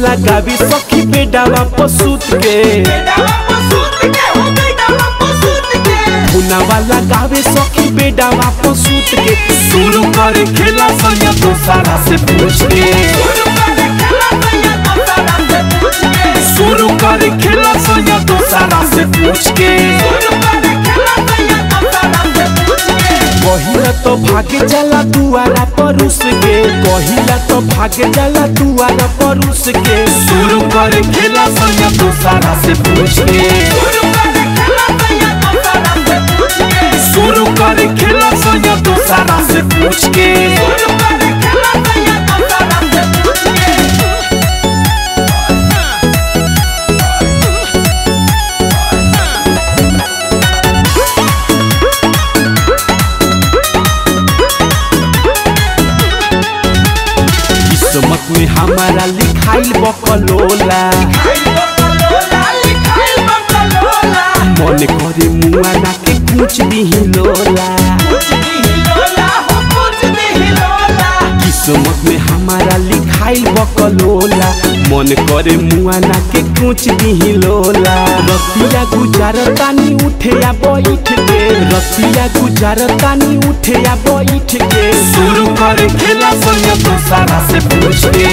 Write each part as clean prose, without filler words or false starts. लगावी सखी बेडावा पसूत के, मुनावा लगावे सखी बेडावा पसूत के, शुरू करे खेला सैया दोसारा से पूछ के, शुरू करे खेला सैया दोसारा से पूछ के। कहिला तो भागे जाला दुआरा परुस के, कहिला तो भागे जाला दुआरा परुस के, शुरू करे खेला सैया दोसारा से पूछ के, शुरू करे खेला सैया दोसारा से पूछ के। में हमारा लिखाइल बकलोला, मन करे मुआ ना के कुछ भी हिलोला, किस्मत में हमारा लिखाइल बकलोला, मन करे मुआ ना के कुछ भी हिलोला। रतिया गुजारता नी उठे या बैठ के, रतिया गुजारता नी उठे या बैठ के, शुरू करे खेला सैया दोसारा से पूछ के,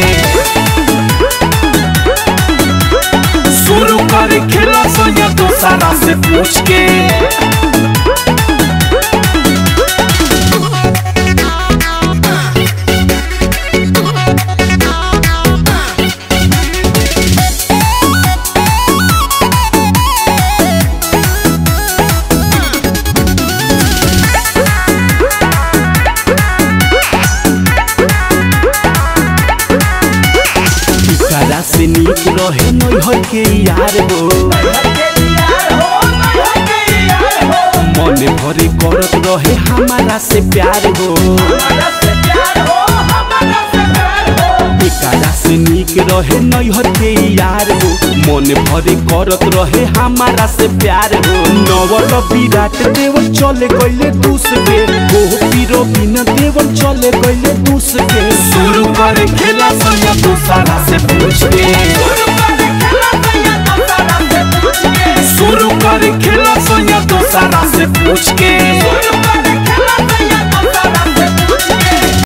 शुरू करे खेला सैया दोसारा से पूछ के। रहे नैहर के यार हो, मन भरे करत रहे हमारा से प्यार हो, एकरा से नीक रहे नैहर के यार हो, मन भरे करत रहे हमारा से प्यार हो। नवल विराट देवर चले गईले दूसरे, गोपीरो बिना देवर चले गईले दूसरे, शुरू करे खेला सैया दोसारा से पूछ के, शुरू करे खेला सैया दोसारा से पूछ के।